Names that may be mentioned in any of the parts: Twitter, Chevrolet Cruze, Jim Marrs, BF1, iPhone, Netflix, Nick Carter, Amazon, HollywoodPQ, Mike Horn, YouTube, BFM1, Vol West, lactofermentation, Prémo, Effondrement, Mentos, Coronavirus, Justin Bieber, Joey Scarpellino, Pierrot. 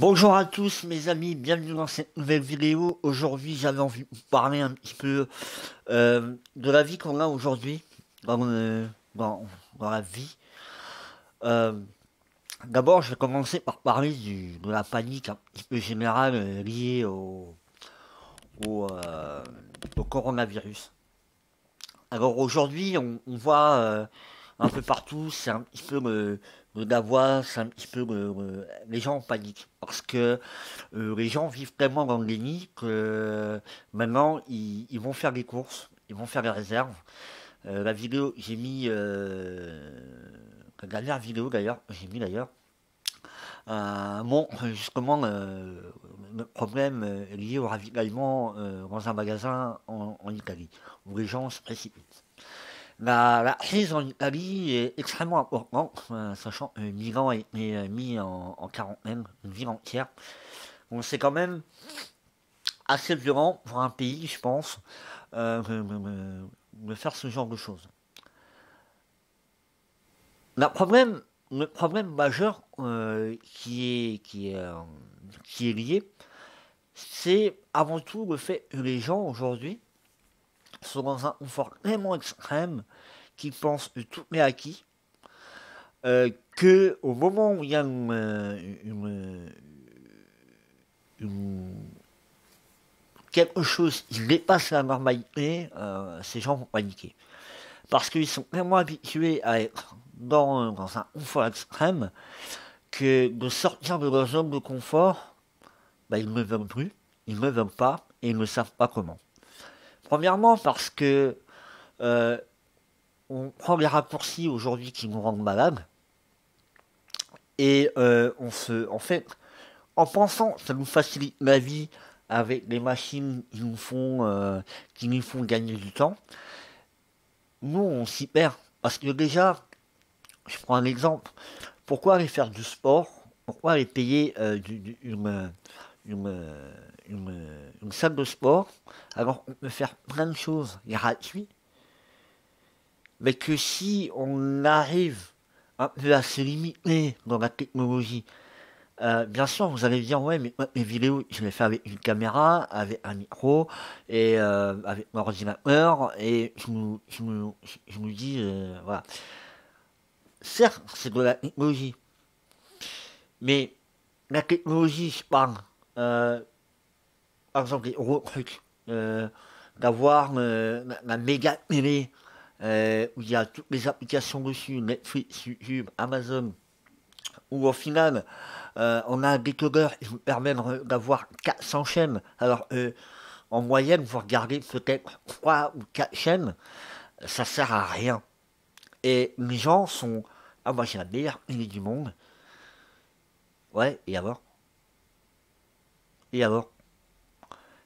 Bonjour à tous mes amis, bienvenue dans cette nouvelle vidéo. Aujourd'hui j'avais envie de vous parler un petit peu de la vie qu'on a aujourd'hui, dans la vie. D'abord je vais commencer par parler de la panique un petit peu générale liée au coronavirus. Alors aujourd'hui on voit un peu partout, c'est un petit peu le Davos, c'est un petit peu les gens en panique, parce que les gens vivent tellement dans le déni que maintenant ils vont faire des courses, ils vont faire des réserves. La vidéo, j'ai mis, la dernière vidéo d'ailleurs, j'ai mis d'ailleurs, justement le problème lié au ravitaillement dans un magasin en Italie, où les gens se précipitent. La crise en Italie est extrêmement importante, sachant que Milan a été mis en quarantaine, une ville entière. Donc c'est quand même assez violent pour un pays, je pense, de faire ce genre de choses. Le problème majeur qui est lié, c'est avant tout le fait que les gens aujourd'hui sont dans un confort tellement extrême qu'ils pensent que tout est acquis, qu'au moment où il y a quelque chose qui dépasse la normalité, ces gens vont paniquer. Parce qu'ils sont tellement habitués à être dans un confort extrême que de sortir de leur zone de confort, bah, ils ne veulent plus, ils ne veulent pas et ils ne savent pas comment. Premièrement parce que on prend les raccourcis aujourd'hui qui nous rendent malades et en pensant que ça nous facilite la vie avec les machines qui nous font gagner du temps, nous on s'y perd. Parce que déjà, je prends un exemple, pourquoi aller faire du sport, pourquoi aller payer une salle de sport, alors on peut faire plein de choses gratuites, mais que si on arrive un peu à se limiter dans la technologie, bien sûr vous allez dire ouais mais mes vidéos je les fais avec une caméra, avec un micro et avec mon ordinateur et je me dis voilà, certes c'est de la technologie, mais la technologie je parle par exemple, les gros trucs, d'avoir la méga télé où il y a toutes les applications dessus, Netflix, YouTube, Amazon, où au final, on a un décodeur qui vous permet d'avoir 400 chaînes. Alors, en moyenne, vous regardez peut-être 3 ou 4 chaînes, ça sert à rien. Et les gens sont... Ah, moi, j'ai la meilleure télé du monde. Ouais, et alors ? Et alors,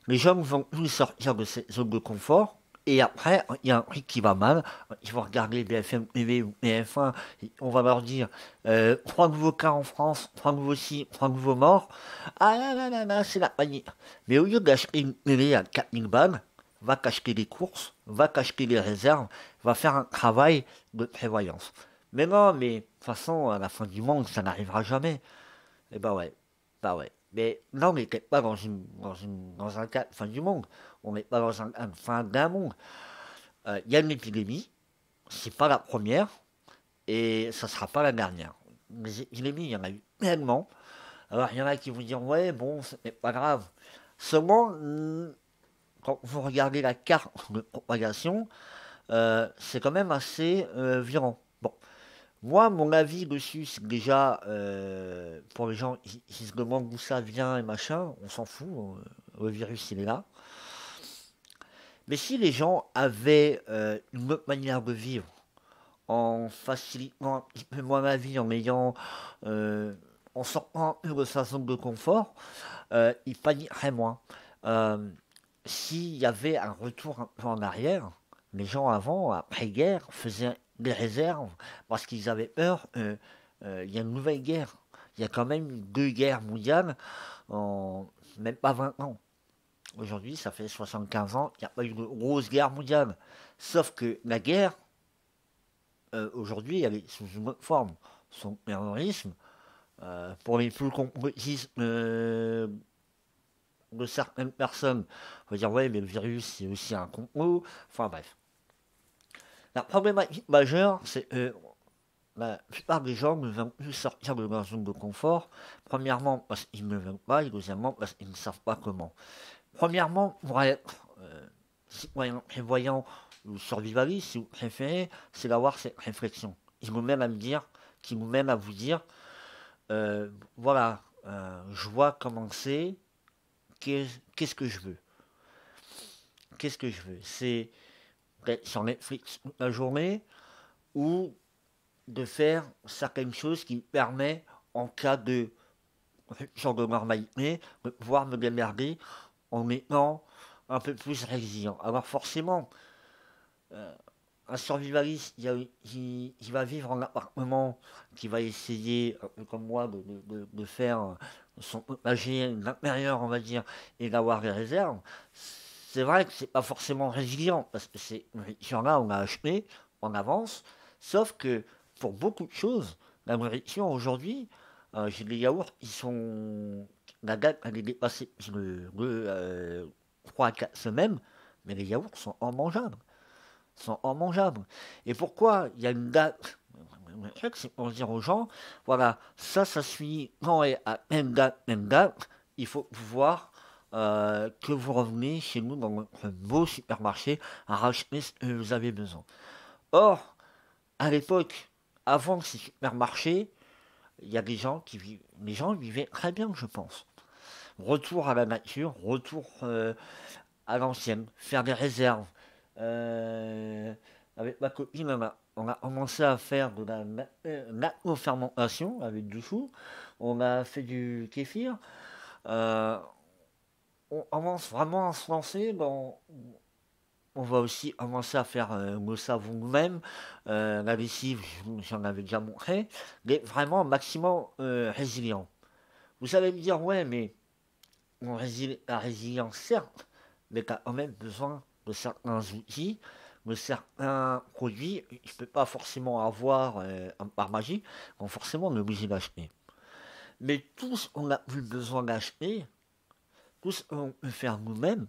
les gens vont tous sortir de cette zone de confort, et après, il y a un truc qui va mal, ils vont regarder BFM TV ou BF1, on va leur dire 3 nouveaux cas en France, 3 nouveaux ci, 3 nouveaux morts, ah là là là là, c'est la panique. Mais au lieu d'acheter une télé à 4000 balles, va t'acheter des courses, va t'acheter des réserves, va faire un travail de prévoyance. Mais non, mais de toute façon, à la fin du monde, ça n'arrivera jamais. Et bah ouais, bah ouais. Mais là, on n'était pas dans un cas de fin du monde. On n'est pas dans un fin d'un monde. Il y a une épidémie. C'est pas la première. Et ça sera pas la dernière. Les épidémies, il y en a eu tellement. Alors, il y en a qui vont dire, ouais, bon, ce n'est pas grave. Seulement, quand vous regardez la carte de propagation, c'est quand même assez violent. Bon. Moi, mon avis dessus, c'est déjà, pour les gens qui se demandent d'où ça vient et machin, on s'en fout, le virus, il est là. Mais si les gens avaient une autre manière de vivre, en facilitant un petit peu moins la vie, en sortant un peu de sa zone de confort, ils paniqueraient moins. S'il y avait un retour un peu en arrière, les gens avant, après-guerre, faisaient des réserves, parce qu'ils avaient peur, y a une nouvelle guerre. Il y a quand même 2 guerres mondiales en même pas 20 ans. Aujourd'hui, ça fait 75 ans, il n'y a pas eu de grosse guerre mondiale. Sauf que la guerre, aujourd'hui, elle est sous une autre forme. Son terrorisme, Pour les plus complotistes de certaines personnes, on va dire ouais, mais le virus c'est aussi un complot. Enfin bref. La problématique majeure, c'est que la plupart des gens ne veulent plus sortir de leur zone de confort. Premièrement, parce qu'ils ne veulent pas, et deuxièmement, parce qu'ils ne savent pas comment. Premièrement, pour être citoyen prévoyant ou survivaliste, si vous préférez, c'est d'avoir cette réflexion. Il nous mène à me dire, qui nous mène à vous dire, voilà, je vois comment c'est, qu'est-ce que je veux? Qu'est-ce que je veux? C'est d'être sur Netflix toute la journée ou de faire certaines choses qui me permettent, en cas de genre de normalité, de pouvoir me démerder en étant un peu plus résilient. Alors forcément, un survivaliste qui va vivre en appartement, qui va essayer, comme moi, de faire son potager l'intérieur, on va dire, et d'avoir des réserves, c'est vrai que c'est pas forcément résilient, parce que ces nourritures-là, on a acheté en avance, sauf que pour beaucoup de choses, la nourriture aujourd'hui, j'ai des yaourts, ils sont... La date, elle est dépassée de 3 à 4 semaines, mais les yaourts sont immangeables. Et pourquoi il y a une date, c'est pour dire aux gens, voilà, ça suit quand et à même date, il faut pouvoir que vous reveniez chez nous dans notre beau supermarché à racheter ce que vous avez besoin. Or, à l'époque, avant ces supermarchés, il y a des gens qui vivent, les gens vivaient très bien, je pense. Retour à la nature, retour à l'ancienne, faire des réserves. Avec ma copine, on a commencé à faire de la lactofermentation avec du chou, on a fait du kéfir, on commence vraiment à se lancer, on va aussi commencer à faire nos savons nous-mêmes, la lessive, j'en avais déjà montré, mais vraiment maximum résilient. Vous allez me dire, ouais, mais on résile, la résilience, certes, mais t'as quand même besoin de certains outils, de certains produits, je ne peux pas forcément avoir par magie, donc forcément on est obligé d'acheter. Mais tout ce qu'on a plus besoin d'acheter, tout ce qu'on peut faire nous-mêmes,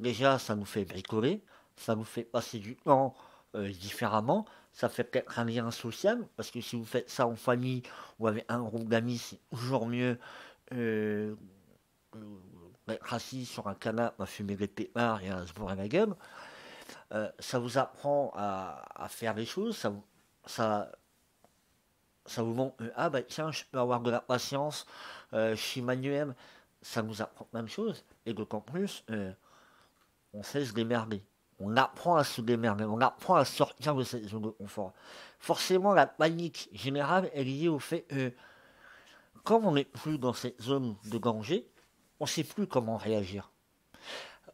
déjà ça nous fait bricoler, ça nous fait passer du temps différemment, ça fait peut-être un lien social, parce que si vous faites ça en famille ou avec un groupe d'amis, c'est toujours mieux d'être assis sur un canapé à fumer des pétards et à se bourrer la gueule. Ça vous apprend à faire des choses, ça vous montre, ah bah tiens, je peux avoir de la patience, je suis manuel, ça nous apprend la même chose, et donc en plus, on sait se démerder, on apprend à se démerder, on apprend à sortir de cette zone de confort. Forcément, la panique générale est liée au fait que, quand on n'est plus dans cette zone de danger, on ne sait plus comment réagir.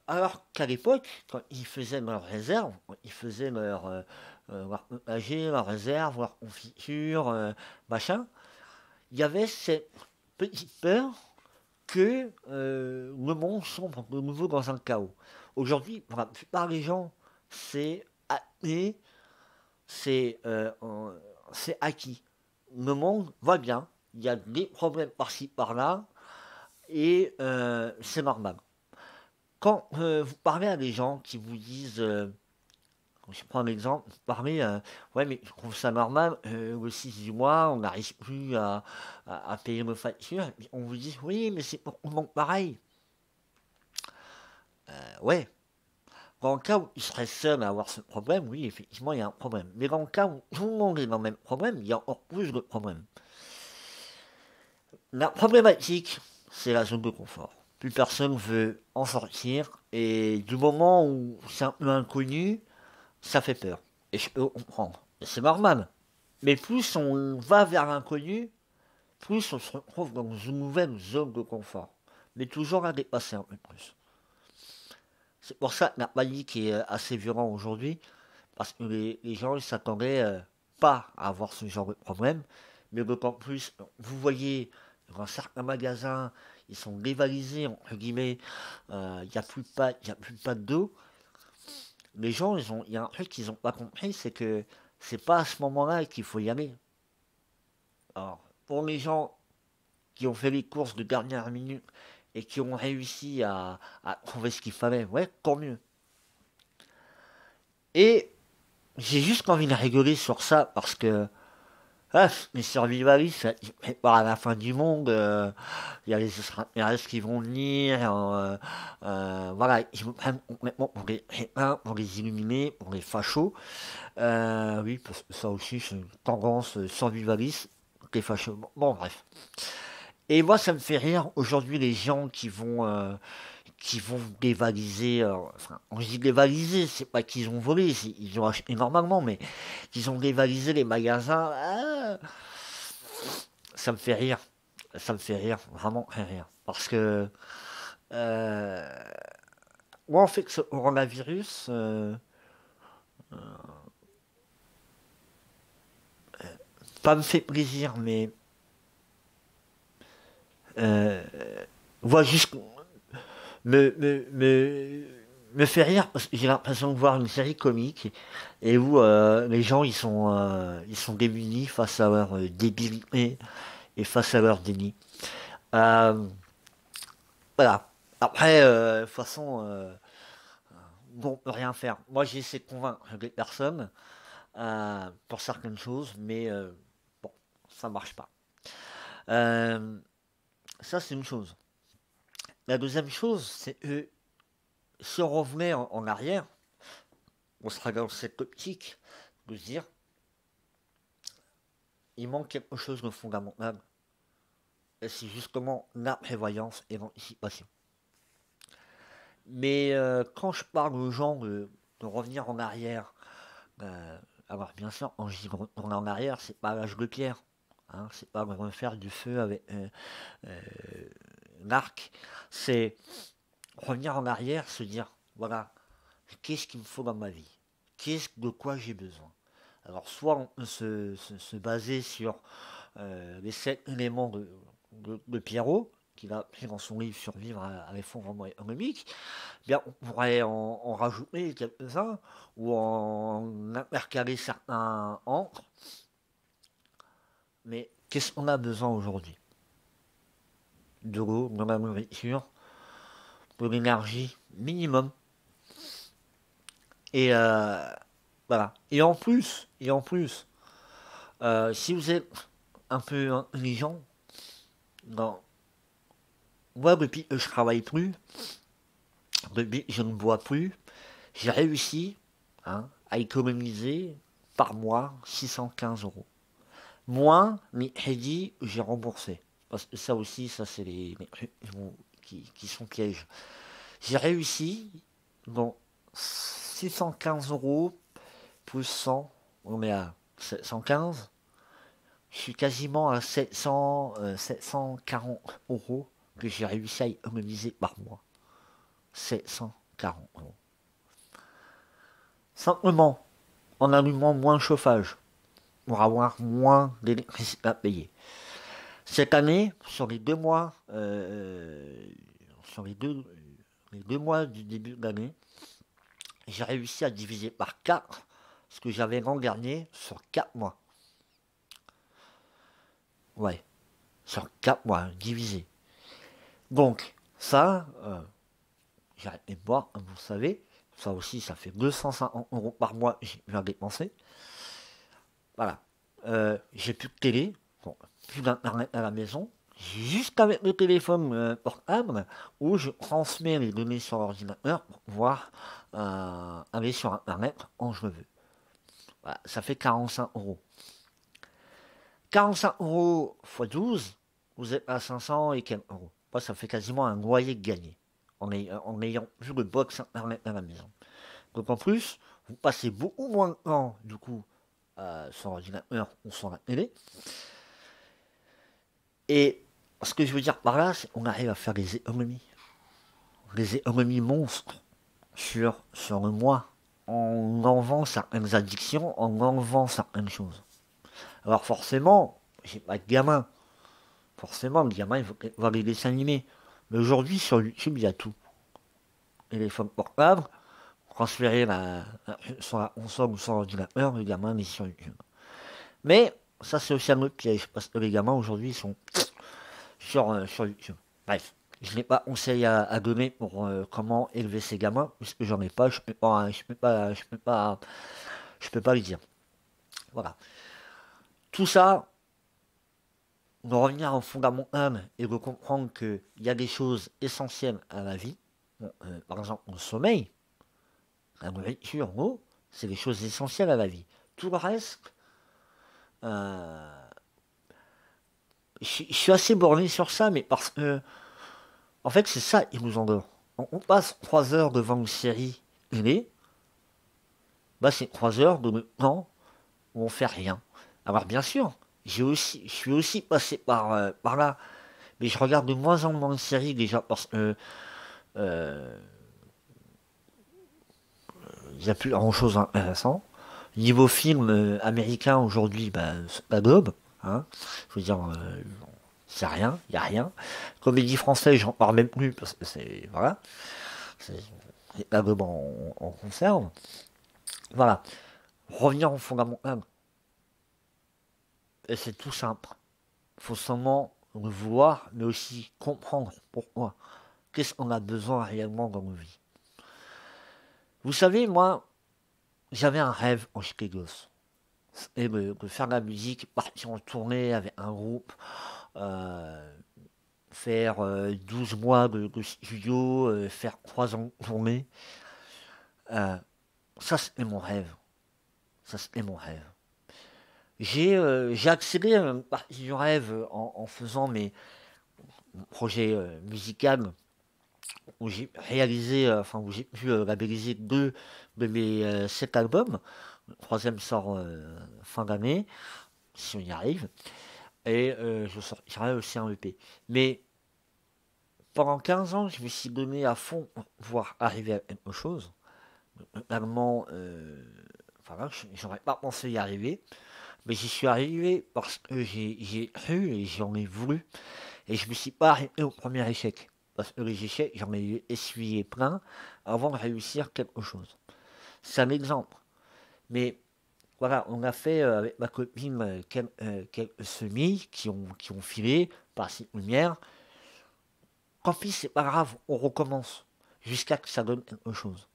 Alors qu'à l'époque, quand ils faisaient leur réserve, ils faisaient leur potager, leur réserve, leur confiture, machin, il y avait cette petite peur que le monde sombre de nouveau dans un chaos. Aujourd'hui, pour la plupart des gens, c'est acquis. Le monde va bien, il y a des problèmes par-ci, par-là, et c'est normal. Quand vous parlez à des gens qui vous disent, je prends un exemple, vous parlez, ouais mais je trouve ça normal, le 6 du mois, on n'arrive plus à payer nos factures, on vous dit, oui mais c'est pour tout le monde pareil. Ouais, dans le cas où il serait seul à avoir ce problème, oui effectivement il y a un problème. Mais dans le cas où tout le monde est dans le même problème, il y a encore plus de problèmes. La problématique, c'est la zone de confort. Plus personne veut en sortir, et du moment où c'est un peu inconnu, ça fait peur. Et je peux comprendre. Et c'est normal. Mais plus on va vers l'inconnu, plus on se retrouve dans une nouvelle zone de confort. Mais toujours à dépasser un peu plus. C'est pour ça que la panique est assez violente aujourd'hui, parce que les gens ne s'attendaient pas à avoir ce genre de problème, mais d'autant plus, vous voyez, dans certains magasins, ils sont dévalisés, entre guillemets, il n'y a plus de pâte, il n'y a plus de pâte d'eau. Les gens, il y a un truc qu'ils n'ont pas compris, c'est que c'est pas à ce moment-là qu'il faut y aller. Alors, pour les gens qui ont fait les courses de dernière minute et qui ont réussi à trouver ce qu'il fallait, ouais, tant mieux. Et j'ai juste envie de rigoler sur ça parce que ah, les survivalistes, ils préparent à la fin du monde, il y a les extraterrestres qui vont venir, voilà, ils vous prennent complètement pour les crétins, pour les illuminés, pour les fachos. Oui, parce que ça aussi, c'est une tendance survivaliste, les fachos. Bon, bref. Et moi, ça me fait rire aujourd'hui les gens qui vont dévaliser, enfin, on dit dévaliser, c'est pas qu'ils ont volé, ils ont acheté normalement, mais qu'ils ont dévalisé les magasins, ça me fait rire, vraiment très rire, parce que, moi, en fait, ce coronavirus, pas me fait plaisir, mais, voit juste... me fait rire parce que j'ai l'impression de voir une série comique et où les gens ils sont démunis face à leur débilité et face à leur déni. Voilà. Après, de toute façon, on peut rien faire. Moi, j'ai essayé de convaincre les personnes pour certaines choses, mais bon, ça marche pas. Ça, c'est une chose. La deuxième chose, c'est que si on revenait en arrière, on sera dans cette optique de se dire il manque quelque chose de fondamental. Et c'est justement la prévoyance et l'anticipation. Mais quand je parle aux gens de revenir en arrière, alors bien sûr, quand je dis retourner en arrière, c'est pas l'âge de pierre. Hein, c'est pas refaire du feu avec... l'arc, c'est revenir en arrière, se dire, voilà, qu'est-ce qu'il me faut dans ma vie? De quoi j'ai besoin? Alors, soit on se baser sur les 7 éléments de Pierrot, qu'il a pris dans son livre Survivre à l'effondrement économique, eh bien, on pourrait en rajouter quelques-uns, ou en intercaler certains encres. Mais qu'est-ce qu'on a besoin aujourd'hui? De l'eau, de la nourriture, de l'énergie minimum. Et voilà. Et en plus, si vous êtes un peu intelligent, moi depuis que je travaille plus, depuis que je ne bois plus, j'ai réussi à économiser par mois 615 €. Moins mes crédits, j'ai remboursé. Parce que ça aussi, ça c'est les trucs qui sont pièges. J'ai réussi, bon, 615 € plus 100, on est à 715. Je suis quasiment à 740 € que j'ai réussi à économiser par mois. 740 €. Simplement, en allumant moins de chauffage, pour avoir moins d'électricité à payer. Cette année, sur les 2 mois, sur les deux mois du début de l'année, j'ai réussi à diviser par 4 ce que j'avais l'an dernier sur 4 mois. Ouais, sur 4 mois, divisé. Donc, ça, j'ai arrêté de boire, vous savez, ça aussi, ça fait 250 € par mois, j'ai pu en dépenser. Voilà, j'ai plus de télé. Bon, plus d'internet à la maison, juste avec le téléphone portable, où je transmets les données sur l'ordinateur pour pouvoir aller sur internet quand je veux. Voilà, ça fait 45 €. 45 € x 12, vous êtes à 500 et quelques euros. Moi, ça fait quasiment un loyer gagné, en n'ayant plus de box internet à la maison. Donc en plus, vous passez beaucoup moins de temps, du coup, sur l'ordinateur ou sur la télé. Et ce que je veux dire par là, c'est qu'on arrive à faire des économies. Des économies monstres sur le mois, en enlevant certaines addictions, en enlevant certaines choses. Alors forcément, j'ai pas de gamin. Forcément, le gamin, il faut voir les dessins animés. Mais aujourd'hui, sur YouTube, il y a tout. Téléphone portable, transférer sur la console ou sur l'ordinateur, le gamin est sur YouTube. Mais ça, c'est aussi un autre piège, parce que les gamins, aujourd'hui, ils sont... sur YouTube. Bref, je n'ai pas conseil à donner pour comment élever ses gamins, puisque j'en ai pas, je peux pas lui dire. Voilà. Tout ça, de revenir en fondamental et de comprendre qu'il y a des choses essentielles à la vie. Bon, par exemple, le sommeil, la nourriture, l'eau, c'est des choses essentielles à la vie. Tout le reste, je suis assez borné sur ça, mais parce que, en fait, c'est ça qui nous endort. On passe 3 heures devant une série télé, bah c'est 3 heures de temps où on fait rien. Alors bien sûr, je suis aussi passé par là, mais je regarde de moins en moins de séries déjà parce que il n'y a plus grand chose d'intéressant. Niveau film américain aujourd'hui, bah, c'est pas globe, hein. Je veux dire, c'est rien, il n'y a rien. Comédie française, j'en parle même plus parce que c'est, voilà, c'est pas globe en conserve. Voilà, revenir en fondamental. Et c'est tout simple. Il faut seulement le vouloir, mais aussi comprendre pourquoi. Qu'est-ce qu'on a besoin réellement dans nos vies. Vous savez, moi, j'avais un rêve en gosse. Et de faire de la musique, partir en tournée avec un groupe, faire 12 mois de studio, faire 3 ans de tournée. Ça, c'est mon rêve. Ça, c'est mon rêve. J'ai accéléré une partie du rêve en faisant mes projets musicaux où j'ai réalisé, enfin où j'ai pu labelliser 2 de mes 7 albums. Le 3e sort fin d'année, si on y arrive. Et je sortirai aussi un EP. Mais pendant 15 ans, je me suis donné à fond pour pouvoir arriver à quelque chose. Totalement, enfin, j'aurais pas pensé y arriver. Mais j'y suis arrivé parce que j'ai cru et j'en ai voulu. Et je ne me suis pas arrêté au premier échec. Parce que les échecs, j'en ai essuyé plein avant de réussir quelque chose. C'est un exemple. Mais voilà, on a fait avec ma copine quelques semis qui ont filé par cette lumière. Tant pis, c'est pas grave, on recommence jusqu'à ce que ça donne quelque chose.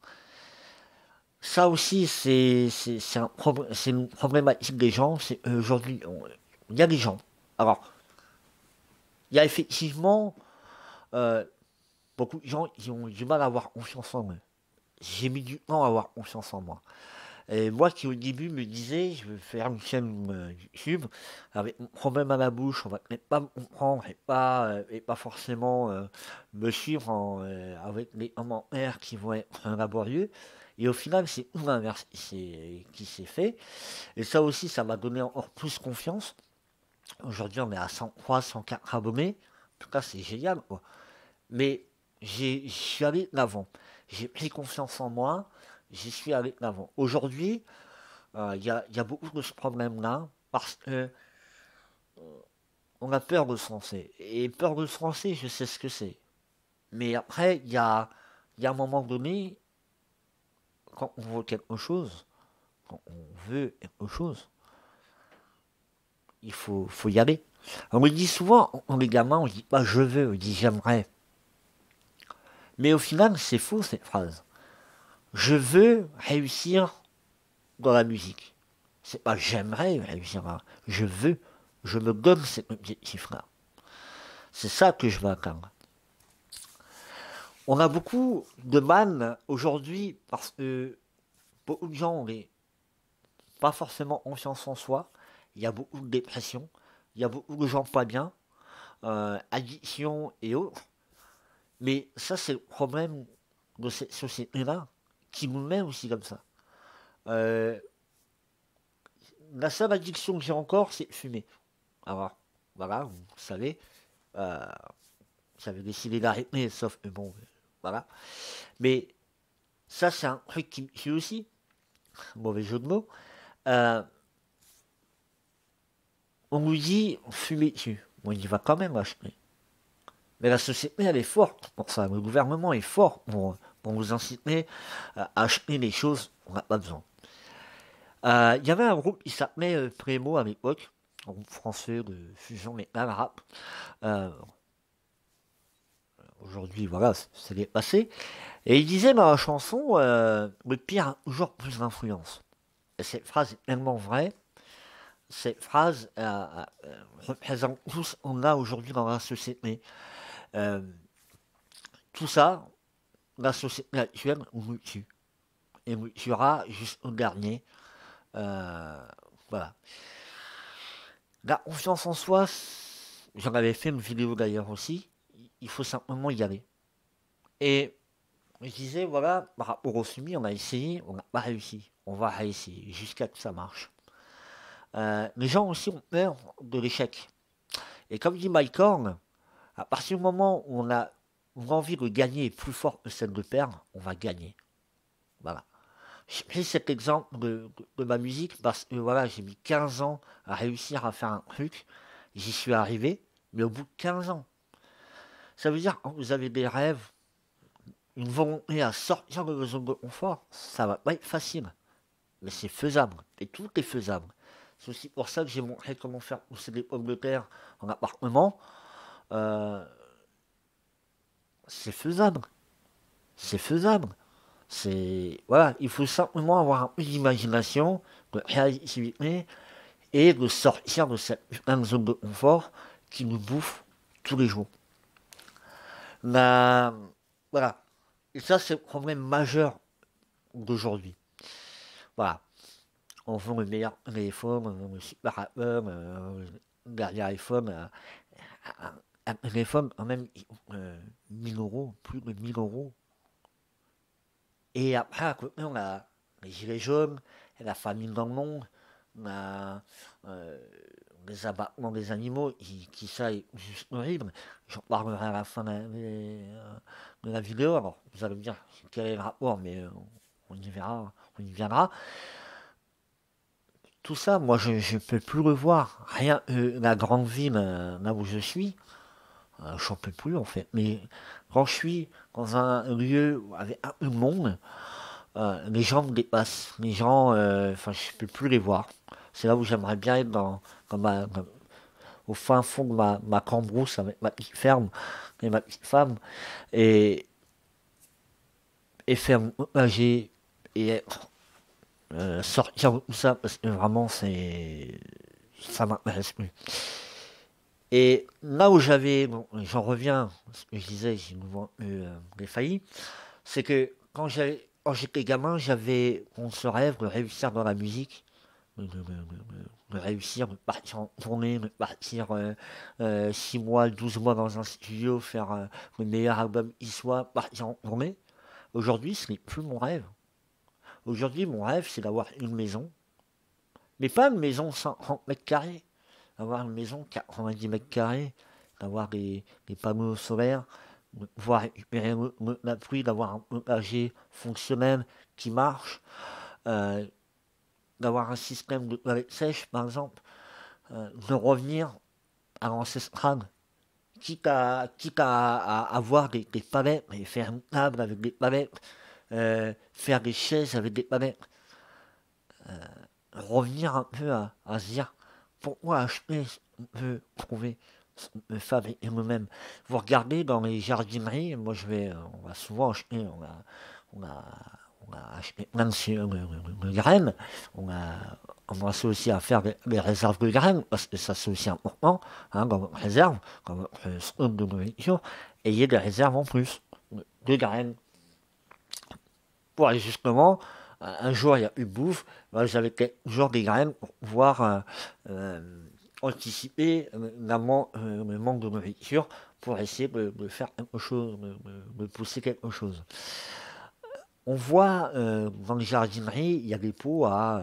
Ça aussi, c'est une problématique des gens. Aujourd'hui, il y a des gens. Alors, il y a effectivement beaucoup de gens qui ont du mal à avoir confiance en eux. J'ai mis du temps à avoir confiance en moi. Et moi qui au début me disais, je vais faire une chaîne YouTube avec un problème à la bouche, on va peut-être pas me comprendre et pas forcément me suivre avec les commentaires qui vont être laborieux. Et au final, c'est tout l'inverse qui s'est fait. Et ça aussi, ça m'a donné encore plus confiance. Aujourd'hui, on est à 103, 104 abonnés. En tout cas, c'est génial, quoi. Mais je suis allé de l'avant. J'ai pris confiance en moi. J'y suis allé de l'avant. Aujourd'hui, y a beaucoup de ce problème-là. Parce que on a peur de se lancer. Et peur de se lancer, je sais ce que c'est. Mais après, il y a un moment donné... Quand on veut quelque chose, il faut y aller. On me dit souvent, on les gamins, on dit pas je veux, on dit j'aimerais. Mais au final, c'est faux cette phrase. Je veux réussir dans la musique. C'est pas j'aimerais réussir, je veux, je me donne cet objectif-là. C'est ça que je veux atteindre. On a beaucoup de mal aujourd'hui parce que beaucoup de gens n'ont pas forcément confiance en soi. Il y a beaucoup de dépression, il y a beaucoup de gens pas bien, addiction et autres. Mais ça, c'est le problème de cette société-là qui nous met aussi comme ça. La seule addiction que j'ai encore, c'est fumer. Alors, voilà, vous savez, j'avais décidé d'arrêter, sauf que bon... Voilà. Mais ça, c'est un truc qui me tue aussi. Mauvais jeu de mots. On nous dit, fumez dessus. On y va quand même acheter. Mais la société, elle est forte pour ça. Le gouvernement est fort pour nous inciter à acheter les choses qu'on n'a pas besoin. Il y avait un groupe qui s'appelait Prémo à l'époque, un groupe français de fusion métal rap. aujourd'hui, voilà, ça l'est passé. Et il disait dans la chanson, le pire a toujours plus d'influence. Et cette phrase est tellement vraie. Cette phrase représente tout ce qu'on a aujourd'hui dans la société. Tout ça, la société actuelle nous tue. Et nous tuera jusqu'au dernier. Voilà. La confiance en soi, j'en avais fait une vidéo d'ailleurs aussi, il faut simplement y aller. Et je disais, voilà, par rapport au semi, on a essayé, on n'a pas réussi. On va réessayer jusqu'à que ça marche. Les gens aussi ont peur de l'échec. Et comme dit Mike Horn, à partir du moment où on a envie de gagner plus fort que celle de perdre, on va gagner. Voilà. J'ai pris cet exemple de ma musique parce que voilà, j'ai mis 15 ans à réussir à faire un truc. J'y suis arrivé, mais au bout de 15 ans. Ça veut dire, quand vous avez des rêves, une volonté à sortir de vos zones de confort, ça va pas être facile. Mais c'est faisable, et tout est faisable. C'est aussi pour ça que j'ai montré comment faire pousser des pommes de terre en appartement. C'est faisable. C'est faisable. Voilà, il faut simplement avoir un peu d'imagination, de réactivité, et de sortir de cette zone de confort qui nous bouffe tous les jours. Voilà. Et ça, c'est le problème majeur d'aujourd'hui. Voilà. On vend le meilleur téléphone, on vend le super Apple, le dernier iPhone, un téléphone, même 1000 €, plus de 1000 €. Et après, à côté, on a les gilets jaunes, la famine dans le monde, les abattements des animaux, qui ça est juste horrible. J'en parlerai à la fin de la vidéo. Alors, vous allez me dire quel est le rapport, mais on y verra, on y viendra. Tout ça, moi, je ne peux plus le voir. Rien, la grande ville, là où je suis, je n'en peux plus, en fait. Mais quand je suis dans un lieu avec un peu de monde, les gens me dépassent, les gens, je ne peux plus les voir. C'est là où j'aimerais bien être au fin fond de ma cambrousse avec ma petite ferme et ma petite femme et faire mon potager et sortir de tout ça parce que vraiment ça m'intéresse plus. Et là où j'avais, bon, j'en reviens, ce que je disais, j'ai souvent eu des faillites, c'est que quand j'avais. Quand j'étais gamin, j'avais ce rêve de réussir dans la musique, de réussir, de partir en tournée, de partir 6 mois, 12 mois dans un studio, faire le meilleur album qui soit, partir en tournée. Aujourd'hui, ce n'est plus mon rêve. Aujourd'hui, mon rêve, c'est d'avoir une maison, mais pas une maison 130 mètres carrés, d'avoir une maison 90 mètres carrés, d'avoir des panneaux solaires, de pouvoir récupérer la pluie, d'avoir un potager fonctionnel qui marche, d'avoir un système de toilettes sèches, par exemple, de revenir à l'ancestral, quitte à avoir des palettes, et faire une table avec des palettes, faire des chaises avec des palettes, revenir un peu à se dire pourquoi acheter ce qu'on peut trouver. Me fabriquer nous-mêmes. Vous regardez dans les jardineries, moi on va souvent acheter, on a acheté plein de graines, on a commencé aussi à faire des réserves de graines, parce que ça c'est aussi important, hein, dans votre réserve, dans votre stock de nourriture, ayez des réserves en plus, de graines. Pour aller justement, un jour il y a eu bouffe, vous avez toujours des graines pour pouvoir anticiper le manque de nourriture pour essayer de faire quelque chose, de pousser quelque chose. On voit dans les jardineries, il y a des pots à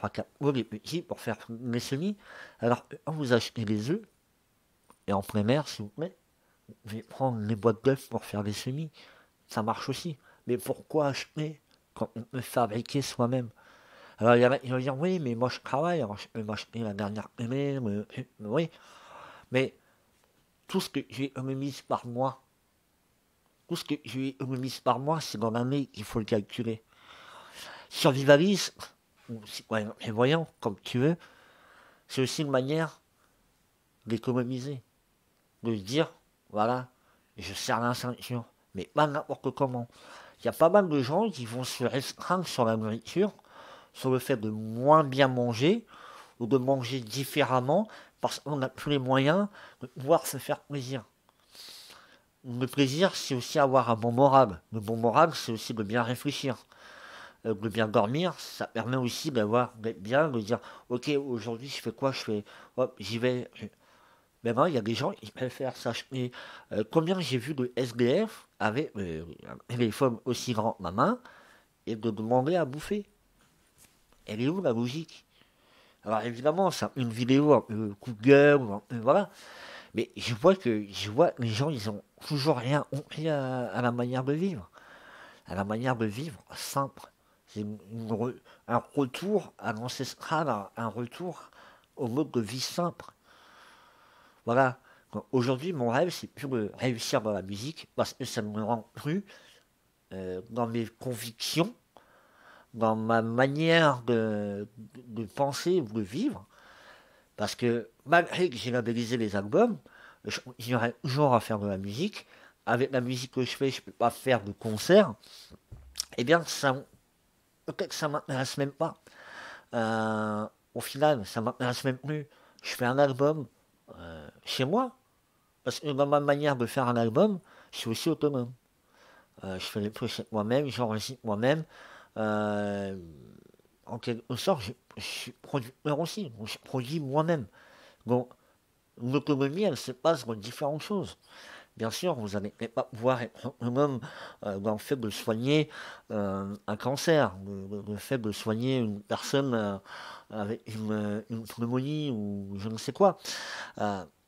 3-4 pots, des petits, pour faire les semis. Alors, vous achetez des œufs, et en plein air, s'il vous plaît, vous pouvez prendre les boîtes d'œufs pour faire des semis. Ça marche aussi. Mais pourquoi acheter quand on peut fabriquer soi-même? Alors il y en a qui vont dire, oui, mais moi je travaille, alors je peux m'acheter la dernière année, oui. Mais tout ce que j'économise par mois, tout ce que j'économise par mois, c'est dans l'année qu'il faut le calculer. Survivaliste, ou citoyen prévoyant, comme tu veux, c'est aussi une manière d'économiser. De dire, voilà, je serre la ceinture, mais pas n'importe comment. Il y a pas mal de gens qui vont se restreindre sur la nourriture, sur le fait de moins bien manger, ou de manger différemment, parce qu'on a tous les moyens de pouvoir se faire plaisir. Le plaisir, c'est aussi avoir un bon moral. Le bon moral, c'est aussi de bien réfléchir. De bien dormir, ça permet aussi d'avoir bien, de dire « Ok, aujourd'hui, je fais quoi? Je fais... Hop, j'y vais. » Mais ben, il y a des gens qui préfèrent s'acheter. Combien j'ai vu de SDF avec un téléphone aussi grand que ma main et de demander à bouffer? Elle est où la logique? Alors évidemment, c'est une vidéo, un coup de gueule, voilà. Mais je vois que les gens, ils ont toujours rien compris à la manière de vivre. À la manière de vivre simple. C'est un retour à l'ancestral, un retour au mode de vie simple. Voilà. Aujourd'hui, mon rêve, c'est plus de réussir dans la musique, parce que ça ne me rend plus dans mes convictions, dans ma manière de penser ou de vivre. Parce que malgré que j'ai labellisé les albums, je continuerai toujours à faire de la musique. Avec la musique que je fais, je ne peux pas faire de concert. Eh bien, peut-être que ça ne m'intéresse même pas. Au final, ça ne m'intéresse même plus. Je fais un album chez moi. Parce que dans ma manière de faire un album, je suis aussi autonome. Je fais les pochettes moi-même, j'enregistre moi-même. En quelque sorte, je suis producteur aussi, donc je produis moi-même. Donc, l'autonomie, elle se passe dans différentes choses. Bien sûr, vous n'allez pas pouvoir être autonome dans le fait de soigner un cancer, le fait de soigner une personne avec une pneumonie ou je ne sais quoi.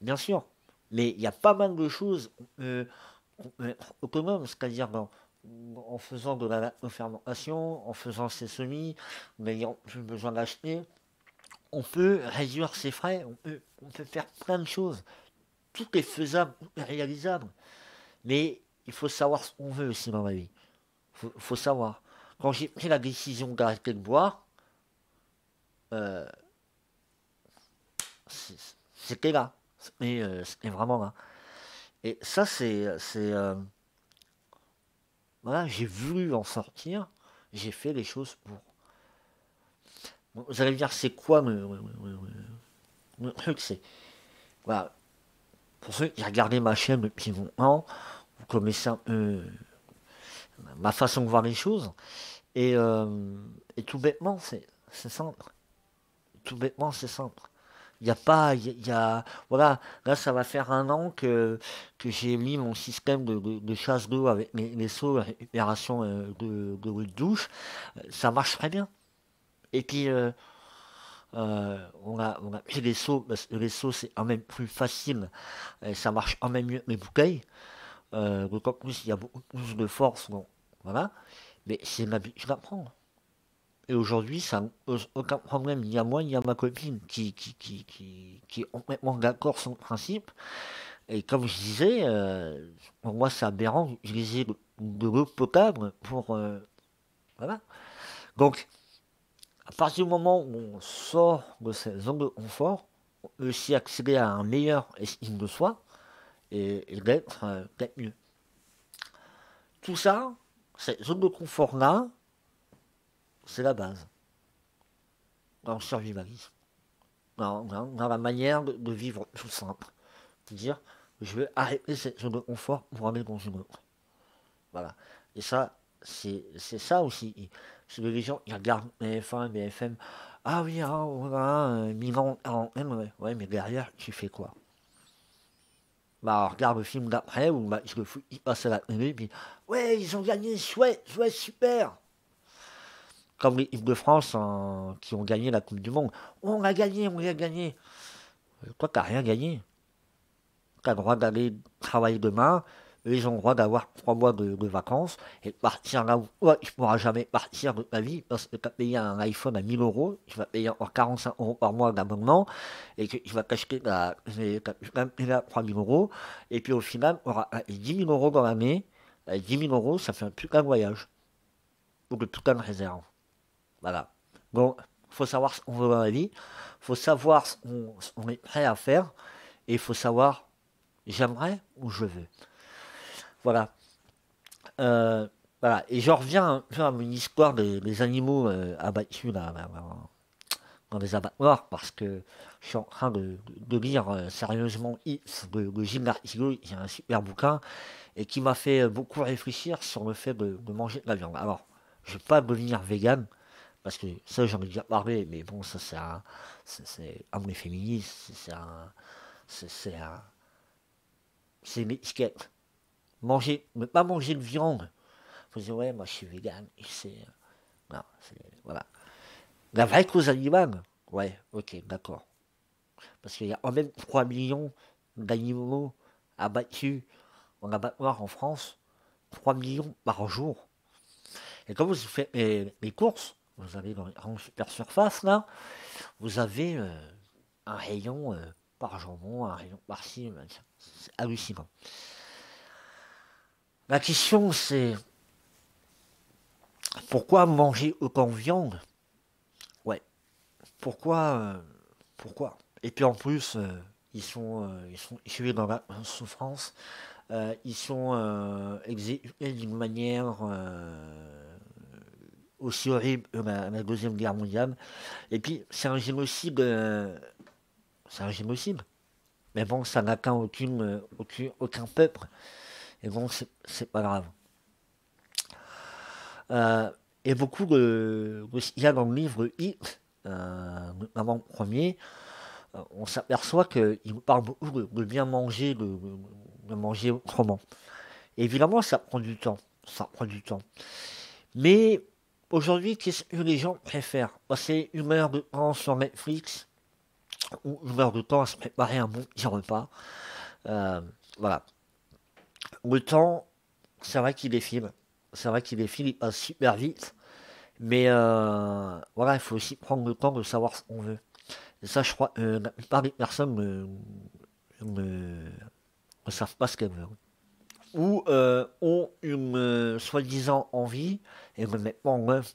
Bien sûr, mais il y a pas mal de choses autonomes, c'est-à-dire dans... en faisant de la fermentation, en faisant ses semis, n'ayant plus besoin d'acheter, on peut réduire ses frais, on peut faire plein de choses. Tout est faisable, tout est réalisable. Mais il faut savoir ce qu'on veut aussi dans la vie. Il faut savoir. Quand j'ai pris la décision d'arrêter de boire, c'était là. C'était vraiment là. Et ça, c'est voilà, j'ai voulu en sortir, j'ai fait les choses pour. Bon, vous allez me dire, c'est quoi le truc, c'est... Voilà, pour ceux qui regardaient ma chaîne depuis longtemps, vous connaissez un peu ma façon de voir les choses, et tout bêtement, c'est simple. Tout bêtement, c'est simple. Il n'y a pas, voilà, là ça va faire un an que j'ai mis mon système de chasse d'eau avec les seaux, la récupération de l'eau de douche, ça marche très bien. Et puis, on a pris les seaux, parce que les seaux c'est quand même plus facile, et ça marche quand même mieux que les bouteilles, donc en plus il y a beaucoup plus de force, donc voilà, mais c'est une habitude à prendre. Et aujourd'hui, ça n'a aucun problème, ni à moi, ni à ma copine, qui est complètement d'accord sur le principe. Et comme je disais, pour moi c'est aberrant d'utiliser de l'eau potable pour... voilà. Donc, à partir du moment où on sort de cette zone de confort, on peut aussi accéder à un meilleur estime de soi, et d'être mieux. Tout ça, cette zone de confort-là, c'est la base, dans le survivalisme, dans la manière de vivre tout simple. C'est-à-dire, je vais arrêter cette zone de confort pour aller dans une autre. Voilà. Et ça, c'est ça aussi. C'est les gens qui regardent BFM1, BFM, ah oui, ah, on a 1000 ans en M, ouais, mais derrière, tu fais quoi? Bah, regarde le film d'après, ou bah, le foot, il passe à la télé, puis, ouais, ils ont gagné, chouette, ouais, super! Comme l'équipe de France qui ont gagné la Coupe du Monde. On a gagné, on a gagné. Toi, t'as rien gagné. T'as le droit d'aller travailler demain. Eux, ils ont le droit d'avoir 3 mois de vacances et de partir là où toi, tu ne pourras jamais partir de ta vie parce que tu as payé un iPhone à 1000 €, tu vas payer encore 45 € par mois d'abonnement et que tu vas t'acheter à 3000 € et puis au final, on aura 10 000 € dans l'année. 10 000 €, ça fait un putain de voyage ou de putain de réserve. Voilà. Bon, il faut savoir ce qu'on veut dans la vie, il faut savoir ce qu'on est prêt à faire, et il faut savoir j'aimerais ou je veux. Voilà. Voilà. Et je reviens un peu à mon histoire des animaux abattus là, dans les abattoirs, parce que je suis en train de lire sérieusement X de Jim Marrs, qui est un super bouquin, et qui m'a fait beaucoup réfléchir sur le fait de manger de la viande. Alors, je ne vais pas devenir vegan, parce que ça j'en ai déjà parlé, mais bon, ça c'est un... c'est un des féministes, c'est un... c'est une étiquette. Manger, ne pas manger de viande. Vous dites, ouais, moi je suis vegan, et c'est... Non, c'est... Voilà. La vraie cause animale, ouais, ok, d'accord. Parce qu'il y a en même 3 millions d'animaux abattus en abattoir en France, 3 millions par jour. Et quand vous faites les courses, vous allez dans les grandes super surfaces, là, vous avez un rayon par jambon, un rayon par-ci, c'est hallucinant. La question c'est, pourquoi manger autant de viande? Ouais, pourquoi? Et puis en plus, ils sont tués dans la souffrance, ils sont exécutés d'une manière aussi horrible que la Deuxième Guerre mondiale. Et puis, c'est un génocide. C'est un génocide. Mais bon, ça n'atteint aucun peuple. Et bon, c'est pas grave. Et beaucoup de ce qu'il y a dans le livre X, notamment le premier, on s'aperçoit qu'il parle beaucoup de bien manger, de manger autrement. Et évidemment, ça prend du temps. Ça prend du temps. Mais aujourd'hui, qu'est-ce que les gens préfèrent? Passer une heure de temps sur Netflix, ou une heure de temps à se préparer un bon petit repas. Voilà. Le temps, c'est vrai qu'il défile. C'est vrai qu'il défile, il passe super vite. Mais voilà, il faut aussi prendre le temps de savoir ce qu'on veut. Et ça, je crois que la plupart des personnes ne savent pas ce qu'elles veulent. Ou ont une soi-disant envie et ne mettent pas en œuvre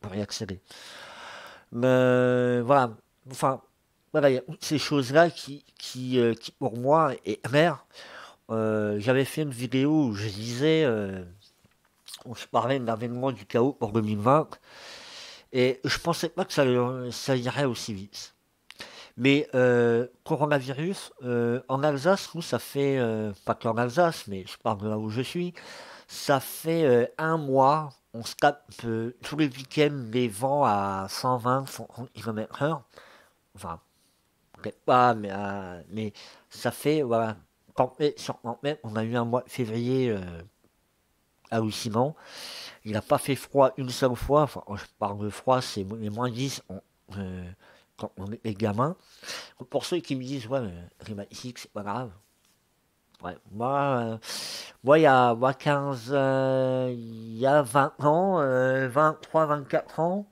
pour y accéder. Mais voilà, enfin, voilà, y a ces choses-là qui, pour moi, est clair. J'avais fait une vidéo où je disais, où je parlais de l'avènement du chaos pour 2020, et je pensais pas que ça irait aussi vite. Mais coronavirus, en Alsace, nous ça fait, pas qu'en Alsace, mais je parle de là où je suis, ça fait un mois, on se tape tous les week-ends des vents à 120 km/h, enfin, peut-être pas, mais ça fait, voilà, tempête sur tempête, on a eu un mois de février hallucinant, il n'a pas fait froid une seule fois, enfin, quand je parle de froid, c'est les moins 10, quand on est gamin. Pour ceux qui me disent, ouais, climatique, c'est pas grave. Ouais, moi, il y a 15, il y a 20 ans, 23, 24 ans,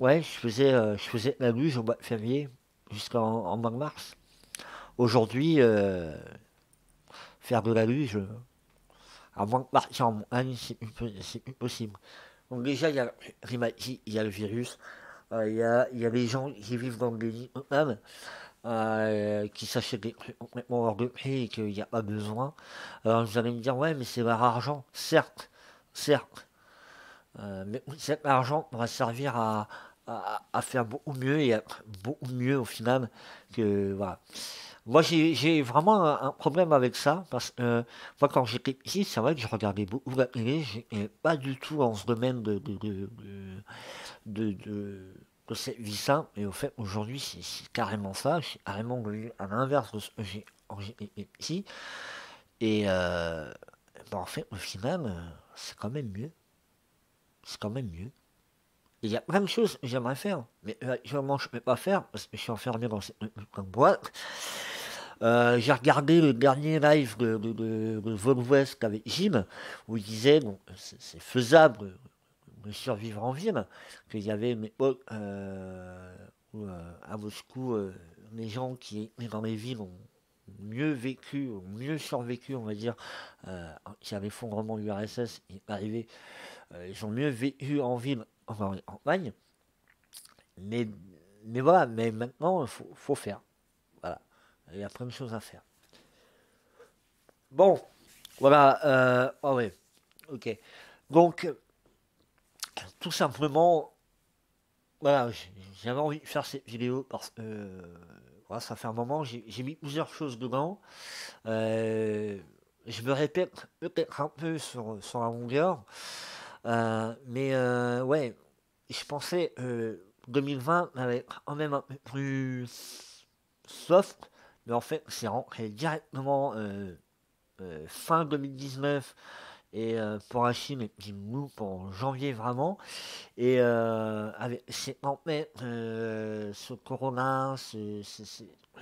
ouais, je faisais la luge au mois de février, jusqu'en mois de mars. Aujourd'hui, faire de la luge, à moins de partir en montagne, c'est impossible. Donc déjà, il y a climatique, il y a le virus. Il y a des gens qui vivent dans des lits eux-mêmes, qui s'achètent des trucs complètement hors de prix et qu'il n'y a pas besoin. Alors vous allez me dire, ouais, mais c'est leur argent. Certes. Mais cet argent va servir à faire beaucoup mieux et à être beaucoup mieux au final. Que voilà. Moi, j'ai vraiment un problème avec ça, parce que moi, quand j'étais petit, c'est vrai que je regardais beaucoup la télé, j'étais pas du tout dans ce domaine de cette vie simple, et au fait, aujourd'hui, c'est carrément ça, c'est carrément à l'inverse de ce que j'ai quand j'étais petit, et ben, en fait, au final, c'est quand même mieux. C'est quand même mieux. Il y a plein de choses que j'aimerais faire, mais actuellement je ne peux pas faire parce que je suis enfermé dans cette boîte. J'ai regardé le dernier live de Vol West avec Jim, où il disait bon, c'est faisable de survivre en ville, qu'il y avait une époque où, à Moscou, les gens qui étaient dans les villes ont mieux vécu, ont mieux survécu, on va dire, si l'effondrement de l'URSS est arrivé, ils ont mieux vécu en ville. En campagne, mais voilà, mais maintenant, il faut faire. Voilà, il y a plein de choses à faire. Bon, voilà. Ah ouais, ok. Donc, tout simplement, voilà, j'avais envie de faire cette vidéo parce que voilà, ça fait un moment, j'ai mis plusieurs choses dedans. Je me répète peut-être un peu sur la longueur, mais ouais, je pensais 2020 allait être quand même un peu plus soft, mais en fait c'est rentré directement fin 2019 et pour la Chine, et puis nous pour janvier vraiment, et avec ces tempêtes, ce corona,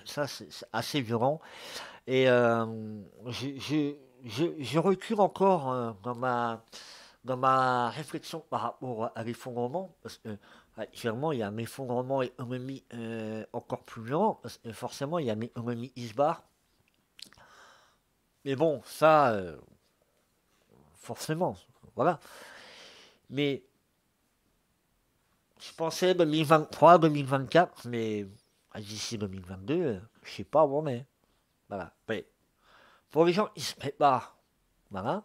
ça c'est assez violent, et je recule encore dans ma réflexion par rapport à l'effondrement, parce que actuellement il y a un effondrement économique encore plus violent, parce que forcément il y a une économie qui se barre, mais bon, ça forcément, voilà. Mais je pensais 2023, 2024, mais d'ici 2022, je sais pas où on est. Voilà. Mais pour les gens, ils se préparent. Voilà.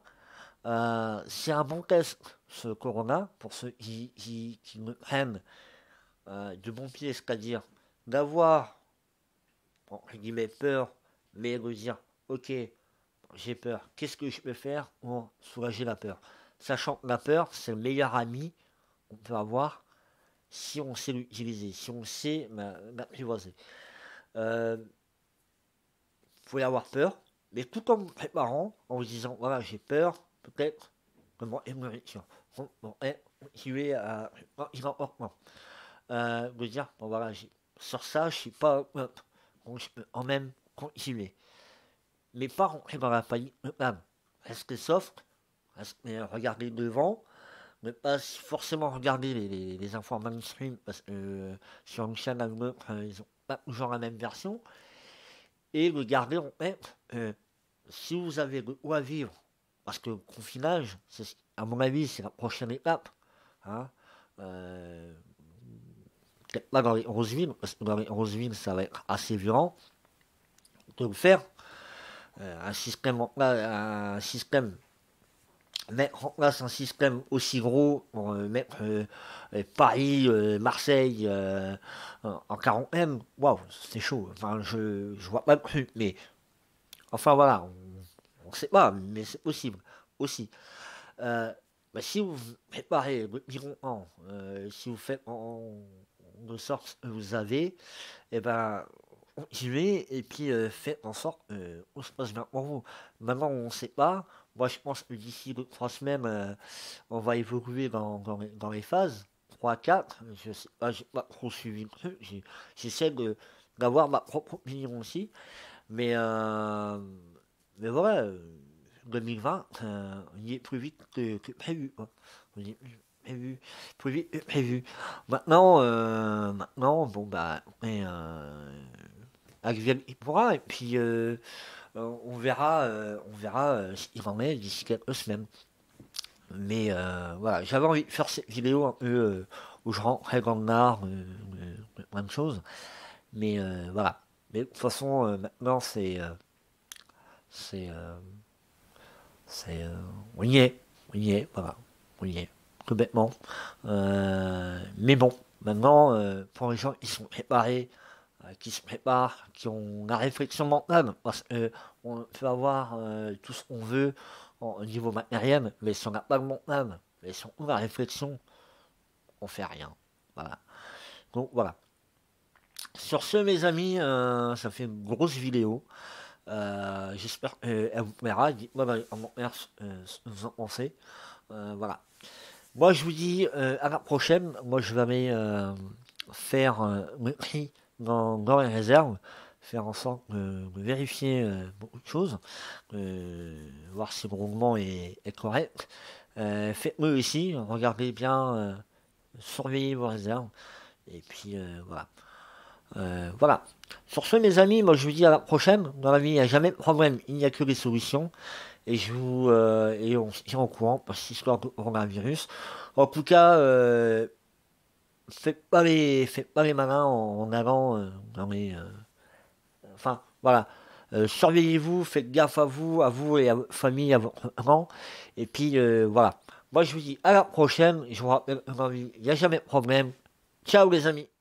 C'est un bon test, ce corona, pour ceux qui me prennent de bon pied, c'est-à-dire d'avoir, entre guillemets, peur, mais de dire, ok, j'ai peur, qu'est-ce que je peux faire pour soulager la peur? Sachant que la peur, c'est le meilleur ami qu'on peut avoir si on sait l'utiliser, si on sait l'apprivoiser. Il faut y avoir peur, mais tout comme les parents, en vous disant, voilà, j'ai peur, peut-être, comment est mon réaction? Bon, continuer à... de dire, bon, voilà, sur ça, je ne suis pas... Donc, je peux en même continuer. Mais pas rentrer dans la panique, rester soft, regarder devant, ne pas forcément regarder les infos mainstream, parce que sur une chaîne à une autre, ils n'ont pas toujours la même version, et le garder en tête, si vous avez de quoi vivre, parce que le confinage, à mon avis, c'est la prochaine étape, hein, peut-être pas dans les grosses villes, parce que dans les grosses villes, ça va être assez violent, de le faire. Mettre en place un système aussi gros pour mettre Paris, Marseille en quarantaine, waouh, c'est chaud. Enfin, je vois pas le truc, mais enfin voilà, on sait pas, mais c'est possible aussi. Bah, si vous préparez depuis longtemps, si vous faites de sorte que vous avez, et ben continuez, et puis faites en sorte qu'on se passe bien pour vous. Maintenant, on ne sait pas. Moi, je pense que d'ici 2-3 semaines, on va évoluer dans les phases 3-4. Je ne sais pas, je n'ai pas trop suivi le truc. J'essaie d'avoir ma propre opinion aussi. Mais voilà, 2020, on y est plus vite que prévu. Quoi. On y est plus vite que prévu. Maintenant, bon, bah, il pourra, et puis on verra ce qu'il en est d'ici quelques semaines. Mais voilà, j'avais envie de faire cette vidéo un peu où je rentrais dans le nard, plein de choses. Mais voilà, mais de toute façon, maintenant on y est, voilà, on y est, tout bêtement. Mais bon, maintenant, pour les gens, ils sont préparés. Qui se préparent, qui ont la réflexion mentale, parce qu'on peut avoir tout ce qu'on veut au niveau matériel, mais si on n'a pas le mental, mais si on a la réflexion, on fait rien. Voilà. Donc voilà. Sur ce, mes amis, ça fait une grosse vidéo. J'espère qu'elle vous plaira. Dites-moi dans les commentaires ce que vous en pensez. Voilà. Moi, je vous dis à la prochaine. Moi, je vais aller faire le prix dans les réserves, faire en sorte de vérifier beaucoup de choses, voir si le roulement est correct. Faites-le ici, regardez bien, surveillez vos réserves, et puis voilà. Voilà. Sur ce, mes amis, moi je vous dis à la prochaine. Dans la vie, il n'y a jamais de problème, il n'y a que des solutions. Et je vous et on se tient au courant pour cette histoire de coronavirus. En tout cas, faites pas les malins en allant dans les... enfin, voilà. Surveillez-vous, faites gaffe à vous et à votre famille, à votre rang. Et puis voilà. Moi je vous dis à la prochaine. Je vous rappelle, il n'y a jamais de problème. Ciao les amis.